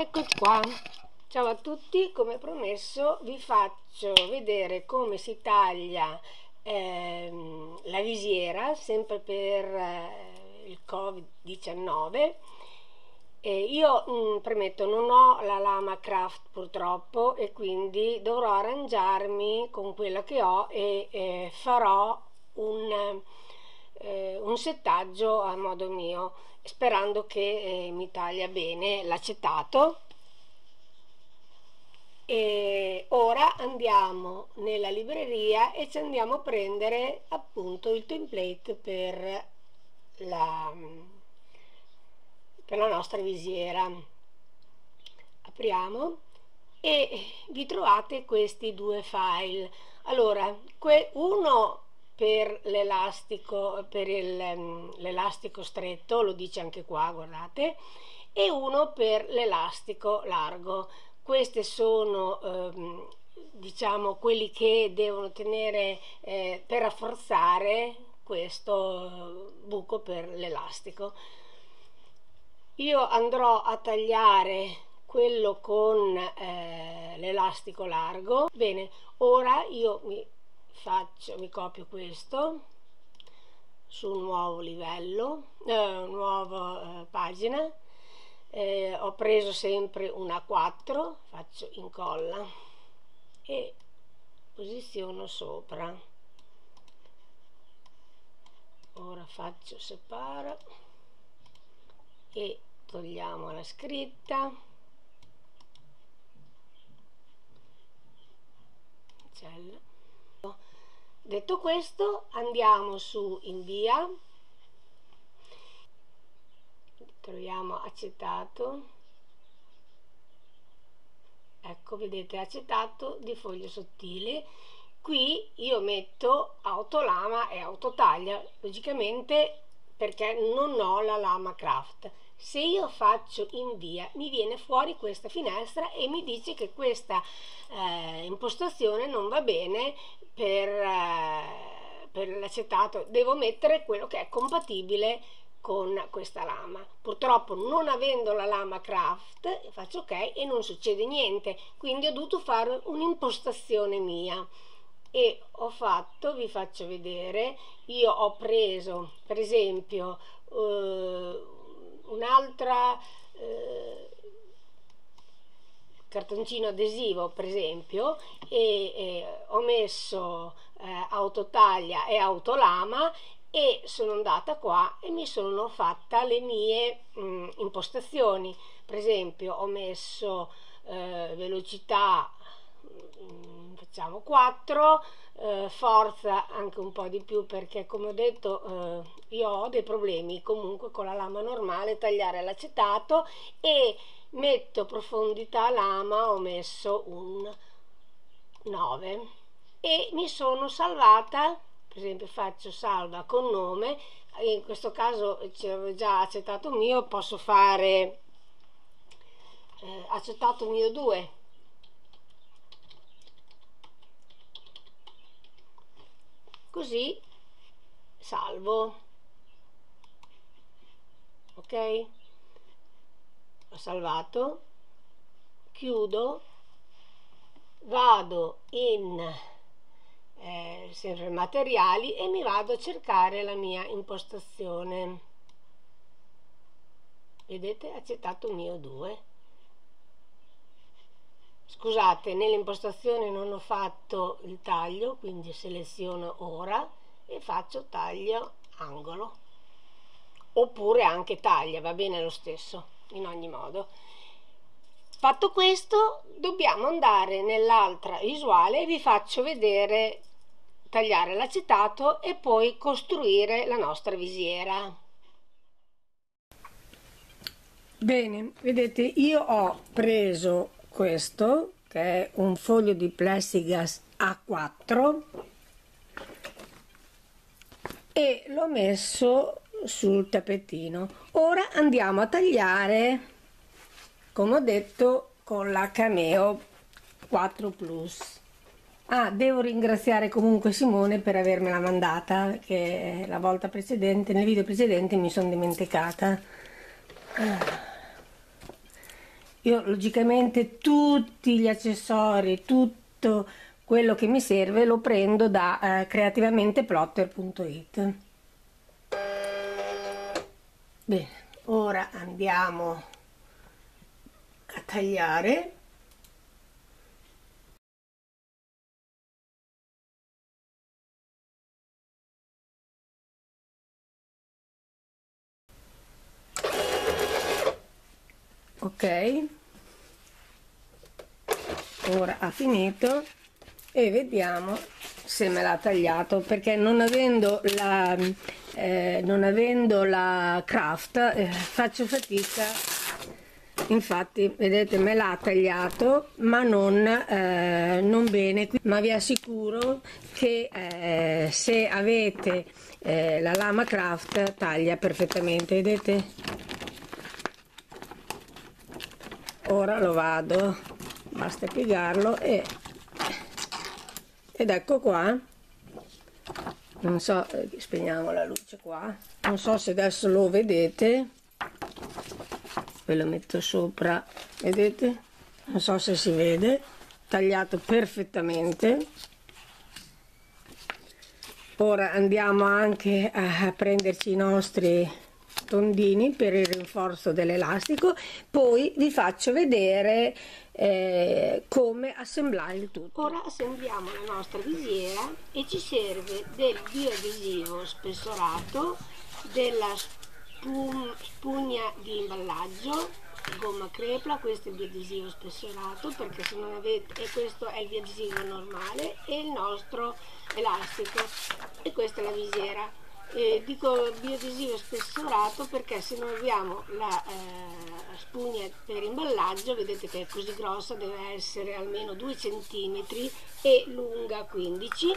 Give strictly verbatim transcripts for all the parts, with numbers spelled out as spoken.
Eccoci qua, ciao a tutti. Come promesso vi faccio vedere come si taglia ehm, la visiera, sempre per eh, il covid diciannove. Eh, io mh, premetto, non ho la lama craft purtroppo, e quindi dovrò arrangiarmi con quella che ho e eh, farò un, eh, un settaggio a modo mio, sperando che eh, mi taglia bene l'acetato. E ora andiamo nella libreria e ci andiamo a prendere appunto il template per la per la nostra visiera. Apriamo e vi trovate questi due file. Allora, uno per l'elastico per l'elastico stretto, lo dice anche qua, guardate, e uno per l'elastico largo. Questi sono ehm, diciamo quelli che devono tenere eh, per rafforzare questo buco per l'elastico. Io andrò a tagliare quello con eh, l'elastico largo. Bene, ora io mi faccio, mi copio questo su un nuovo livello, eh, nuova eh, pagina. Eh, ho preso sempre una quattro, faccio incolla e posiziono sopra. Ora faccio separa e togliamo la scritta, cancella. Detto questo, andiamo su invia, troviamo acetato, ecco, vedete acetato di foglia sottile. Qui io metto autolama e autotaglia, logicamente, perché non ho la lama craft. Se io faccio invia, mi viene fuori questa finestra e mi dice che questa eh, impostazione non va bene per, eh, per l'acetato, devo mettere quello che è compatibile con questa lama. Purtroppo, non avendo la lama craft, faccio ok e non succede niente, quindi ho dovuto fare un'impostazione mia. E ho fatto, vi faccio vedere, io ho preso per esempio eh, un'altra eh, cartoncino adesivo, per esempio, e, e ho messo eh, autotaglia e autolama, e sono andata qua e mi sono fatta le mie mh, impostazioni. Per esempio ho messo eh, velocità mh, facciamo quattro, eh, forza anche un po' di più, perché come ho detto eh, io ho dei problemi comunque con la lama normale tagliare l'acetato, e metto profondità lama, ho messo un nove e mi sono salvata. Per esempio faccio salva con nome, in questo caso c'avevo già acetato mio, posso fare eh, acetato mio due. Così salvo. Ok? Ho salvato. Chiudo. Vado in... Eh, sempre materiali e mi vado a cercare la mia impostazione. Vedete, acetato mio due. Scusate, nell'impostazione non ho fatto il taglio, quindi seleziono ora e faccio taglio angolo, oppure anche taglia, va bene lo stesso, in ogni modo. Fatto questo, dobbiamo andare nell'altra visuale e vi faccio vedere tagliare l'acetato e poi costruire la nostra visiera. Bene, vedete, io ho preso questo che è un foglio di plexiglass A quattro e l'ho messo sul tappetino. Ora andiamo a tagliare, come ho detto, con la Cameo quattro plus. Ah, devo ringraziare comunque Simone per avermela mandata, che la volta precedente, nel video precedente, mi sono dimenticata. Io logicamente tutti gli accessori, tutto quello che mi serve lo prendo da eh, creativamente plotter punto it. Bene, ora andiamo a tagliare. Ok, ora ha finito e vediamo se me l'ha tagliato, perché non avendo la, eh, non avendo la craft eh, faccio fatica. Infatti vedete, me l'ha tagliato ma non, eh, non bene, ma vi assicuro che eh, se avete eh, la lama craft taglia perfettamente, vedete? Ora lo vado, basta piegarlo e, ed ecco qua. Non so, spegniamo la luce qua, non so se adesso lo vedete, ve lo metto sopra, vedete? Non so se si vede, tagliato perfettamente. Ora andiamo anche a prenderci i nostri tondini per il rinforzo dell'elastico, poi vi faccio vedere eh, come assemblare il tutto. Ora assembliamo la nostra visiera e ci serve del bioadesivo spessorato, della spugna, spugna di imballaggio, gomma crepla, questo è il bioadesivo spessorato, perché se non avete, e questo è il bioadesivo normale, e il nostro elastico, e questa è la visiera. Eh, dico biodesivo spessorato perché se non abbiamo la eh, spugna per imballaggio, vedete che è così grossa, deve essere almeno due centimetri e lunga quindici.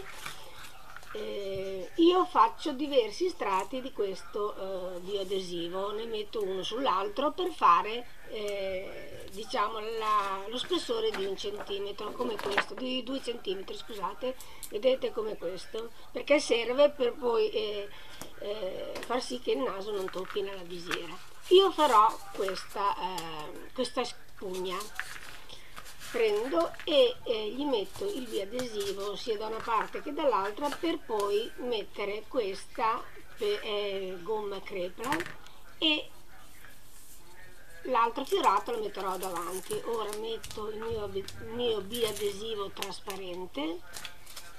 Eh, io faccio diversi strati di questo eh, biodesivo, ne metto uno sull'altro per fare eh, diciamo la, lo spessore di un centimetro, come questo, di due centimetri, scusate, vedete, come questo, perché serve per poi eh, eh, far sì che il naso non tocchi nella visiera. Io farò questa, eh, questa spugna. Prendo e eh, gli metto il bioadesivo sia da una parte che dall'altra, per poi mettere questa eh, gomma crepla, e l'altro fiorato lo metterò davanti. Ora metto il mio, il mio bioadesivo trasparente,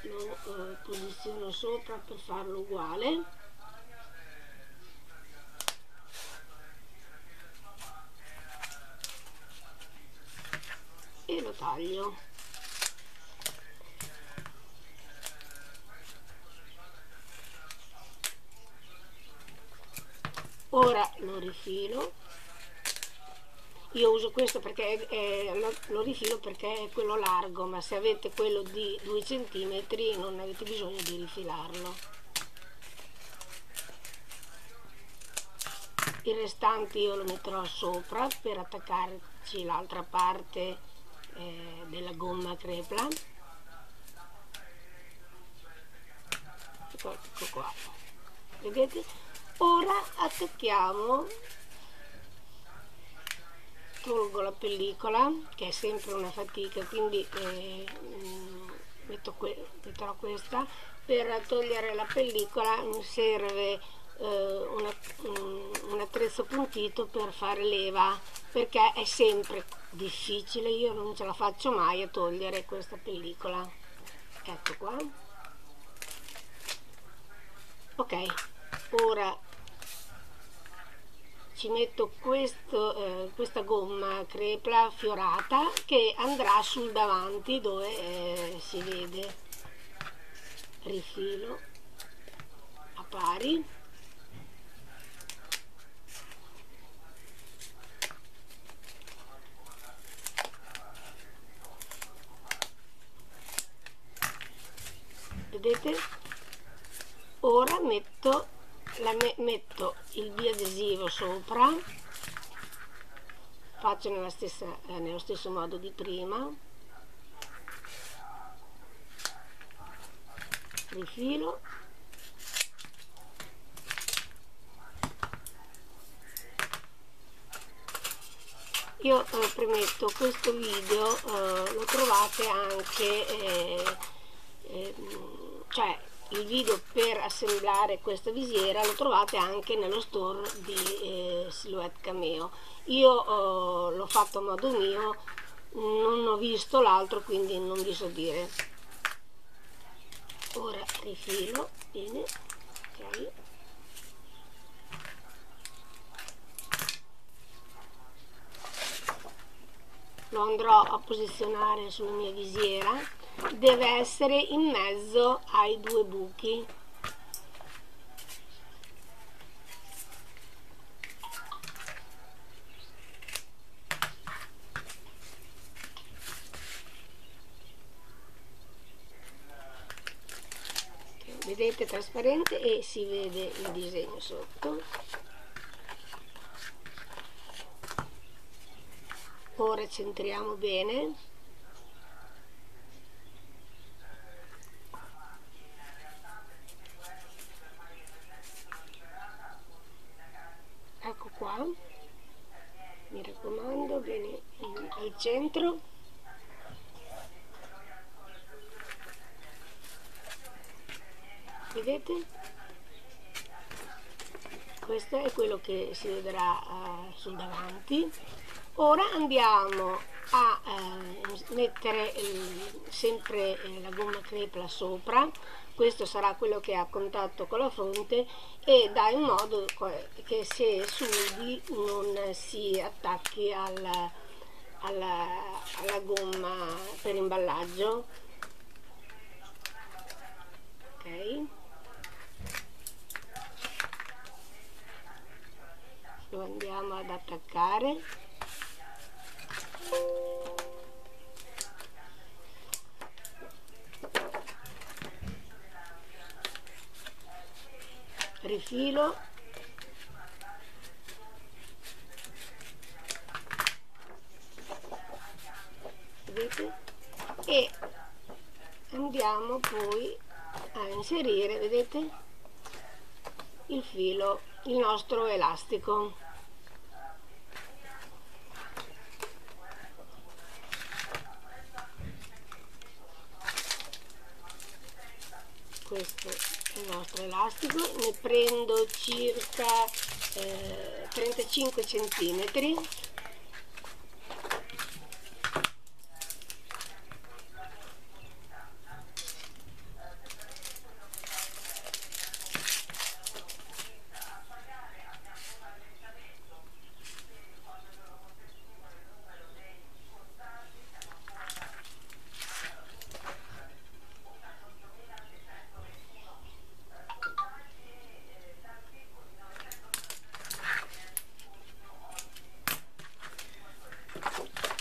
lo eh, posiziono sopra per farlo uguale. E lo taglio. Ora lo rifilo. Io uso questo perché è, lo, lo rifilo perché è quello largo, ma se avete quello di due centimetri non avete bisogno di rifilarlo. Il restante io lo metterò sopra per attaccarci l'altra parte della gomma crepla. Ecco qua, vedete? Ora attacchiamo, tolgo la pellicola che è sempre una fatica, quindi eh, metto que metterò questa. Per togliere la pellicola mi serve eh, una, un, un attrezzo puntito per fare leva, perché è sempre difficile, io non ce la faccio mai a togliere questa pellicola. Ecco qua. Ok, ora ci metto questo, eh, questa gomma crepla fiorata che andrà sul davanti dove eh, si vede. Rifilo a pari. Vedete? Ora metto, la me, metto il bioadesivo sopra, faccio nella stessa, eh, nello stesso modo di prima, rifilo, Io eh, premetto, questo video eh, lo trovate anche, eh, eh, cioè il video per assemblare questa visiera lo trovate anche nello store di eh, Silhouette Cameo. Io eh, l'ho fatto a modo mio, non ho visto l'altro, quindi non vi so dire. Ora rifilo, bene, ok. Lo andrò a posizionare sulla mia visiera, deve essere in mezzo ai due buchi. Vedete, trasparente, e si vede il disegno sotto. Ora centriamo bene, ecco qua, mi raccomando, bene al centro. Vedete? Questo è quello che si vedrà uh, sul davanti. Ora andiamo a eh, mettere eh, sempre eh, la gomma crepla sopra, questo sarà quello che è a contatto con la fronte, e dà in modo che se sudi non si attacchi alla, alla, alla gomma per imballaggio. Ok, lo andiamo ad attaccare. Rifilo, vedete? E andiamo poi a inserire, vedete, il filo, il nostro elastico. Questo è il nostro elastico, ne prendo circa eh, trentacinque centimetri.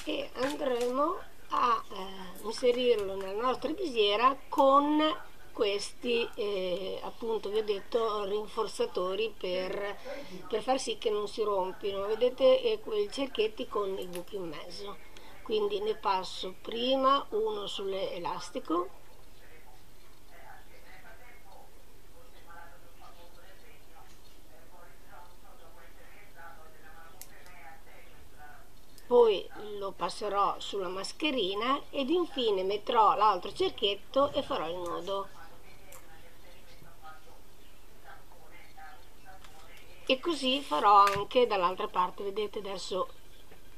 E andremo a eh, inserirlo nella nostra visiera con questi eh, appunto, vi ho detto, rinforzatori per, per far sì che non si rompino, vedete, eh, quei cerchietti con i buchi in mezzo. Quindi ne passo prima uno sull'elastico, poi lo passerò sulla mascherina ed infine metterò l'altro cerchietto e farò il nodo. E così farò anche dall'altra parte, vedete adesso,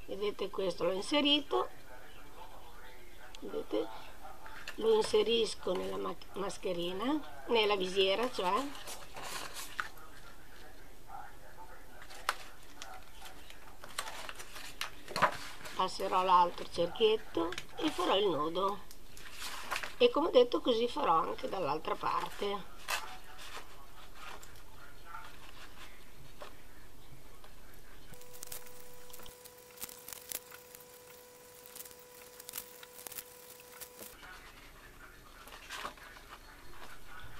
vedete questo l'ho inserito, vedete, lo inserisco nella ma mascherina, nella visiera cioè. Passerò l'altro cerchietto e farò il nodo, e come ho detto così farò anche dall'altra parte.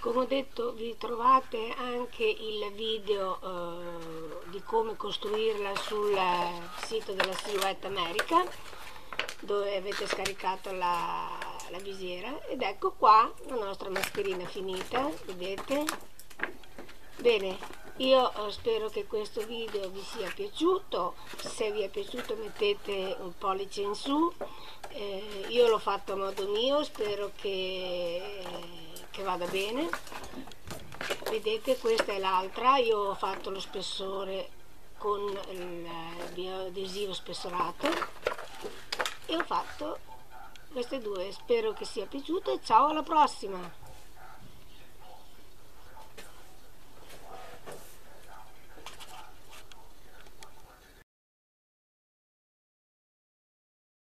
Come ho detto, vi trovate anche il video eh, di come costruirla sul sito della Silhouette America, dove avete scaricato la, la visiera, ed ecco qua la nostra mascherina finita, vedete? Bene. Io spero che questo video vi sia piaciuto, se vi è piaciuto mettete un pollice in su, eh, io l'ho fatto a modo mio, spero che, che vada bene. Vedete, questa è l'altra, io ho fatto lo spessore con il bioadesivo spessorato e ho fatto queste due, spero che sia piaciuto e ciao, alla prossima!